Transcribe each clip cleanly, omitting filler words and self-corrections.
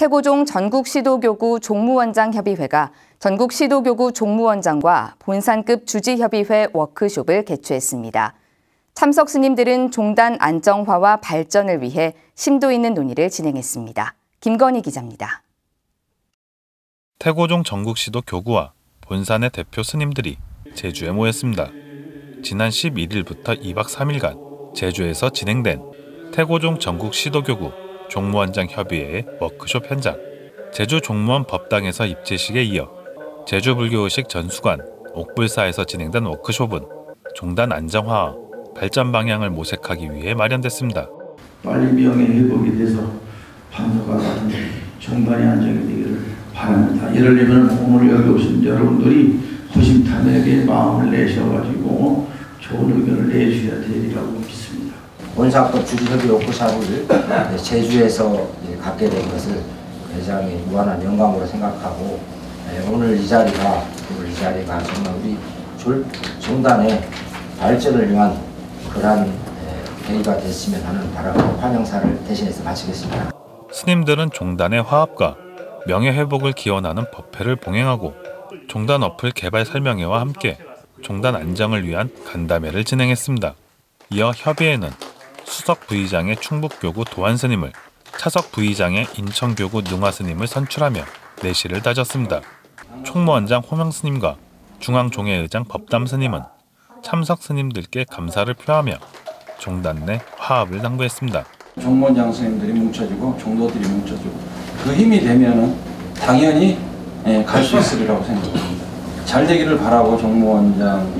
태고종 전국시도교구 종무원장협의회가 전국시도교구 종무원장과 본산급 주지협의회 워크숍을 개최했습니다. 참석 스님들은 종단 안정화와 발전을 위해 심도 있는 논의를 진행했습니다. 김건희 기자입니다. 태고종 전국시도 교구와 본산의 대표 스님들이 제주에 모였습니다. 지난 11일부터 2박 3일간 제주에서 진행된 태고종 전국시도교구 종무원장협의회의 워크숍 현장, 제주 종무원 법당에서 입제식에 이어 제주불교의식 전수관 옥불사에서 진행된 워크숍은 종단 안정화와 발전 방향을 모색하기 위해 마련됐습니다. 빨리 병의 회복이 돼서 판소가 종단이 안정이 되기를 바랍니다. 예를 들면 오늘 여기 오신 여러분들이 호심탄회하게 마음을 내셔가지고 좋은 의견을 내주셔야 되리라고 믿습니다. 본사법 주지협의 워크숍을 제주에서 갖게 된 것을 굉장히 무한한 영광으로 생각하고, 오늘 이 자리가 정말 우리 종단의 발전을 위한 그러한 계기가 됐으면 하는 바람으로 환영사를 대신해서 마치겠습니다. 스님들은 종단의 화합과 명예회복을 기원하는 법회를 봉행하고 종단 어플 개발 설명회와 함께 종단 안정을 위한 간담회를 진행했습니다. 이어 협의회는 수석 부의장의 충북교구 도안 스님을, 차석 부의장의 인천교구 농화 스님을 선출하며 내시를 따졌습니다. 총무원장 호명 스님과 중앙종회의장 법담 스님은 참석 스님들께 감사를 표하며 종단 내 화합을 당부했습니다. 종무원장 스님들이 뭉쳐지고 종도들이 뭉쳐지고 그 힘이 되면은 당연히 갈 수 있으리라고 생각합니다. 잘 되기를 바라고 종무원장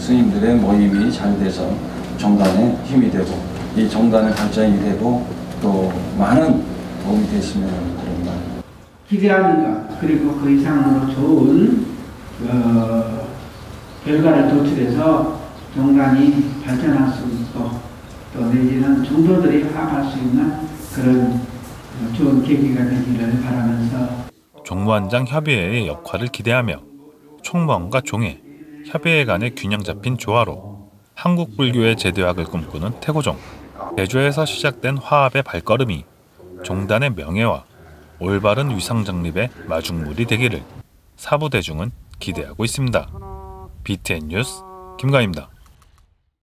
스님들의 모임이 잘 돼서 종단에 힘이 되고 이 종단의 발전이 되고 또 많은 도움이 됐으면 하는 그런 말. 기대하는가, 그리고 그 이상으로 좋은 결과를 도출해서 종단이 발전할 수 있고 또 내지는 종도들이 화합할 수 있는 그런 좋은 계기가 되기를 바라면서 종무원장 협의회의 역할을 기대하며 총무원과 종회, 협의회 간의 균형 잡힌 조화로 한국 불교의 제도학을 꿈꾸는 태고종, 제주에서 시작된 화합의 발걸음이 종단의 명예와 올바른 위상 정립의 마중물이 되기를 사부대중은 기대하고 있습니다. BTN 뉴스 김가희입니다.